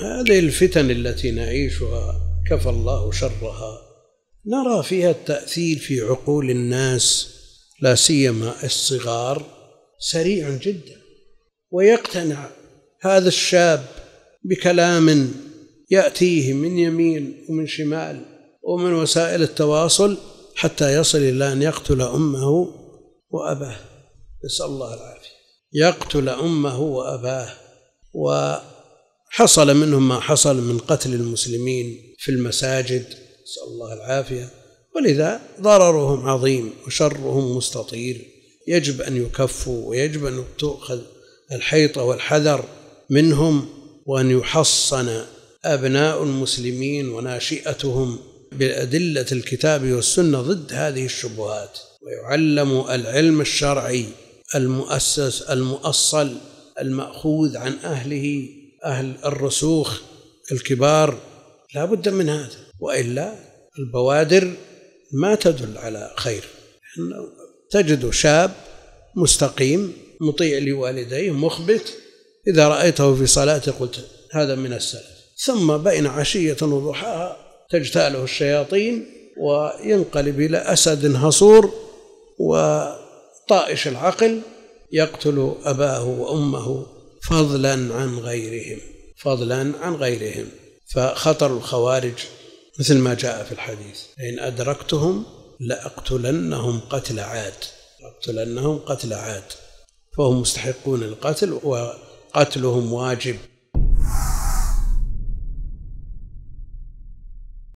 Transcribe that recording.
هذه الفتن التي نعيشها كفى الله شرها، نرى فيها التأثير في عقول الناس لا سيما الصغار سريع جدا، ويقتنع هذا الشاب بكلام يأتيه من يمين ومن شمال ومن وسائل التواصل حتى يصل إلى أن يقتل أمه وأباه، نسأل الله العافية، يقتل أمه وأباه. وحصل منهم ما حصل من قتل المسلمين في المساجد، نسأل الله العافية، ولذا ضررهم عظيم وشرهم مستطير، يجب أن يكفوا ويجب أن تؤخذ الحيطة والحذر منهم، وأن يحصن أبناء المسلمين وناشئتهم بأدلة الكتاب والسنة ضد هذه الشبهات، ويعلم العلم الشرعي المؤسس المؤصل المأخوذ عن أهله، أهل الرسوخ الكبار، لا بد من هذا، وإلا البوادر ما تدل على خير. تجد شاب مستقيم مطيع لوالديه مخبت، إذا رأيته في صلاة قلت هذا من السلف، ثم بين عشية وضحاها تجتاله الشياطين وينقلب إلى أسد هصور وطائش العقل، يقتل أباه وأمه فضلا عن غيرهم، فضلا عن غيرهم. فخطر الخوارج مثل ما جاء في الحديث: إن أدركتهم لأقتلنهم قتل عاد، لأقتلنهم قتل عاد، فهم مستحقون القتل وقتلهم واجب.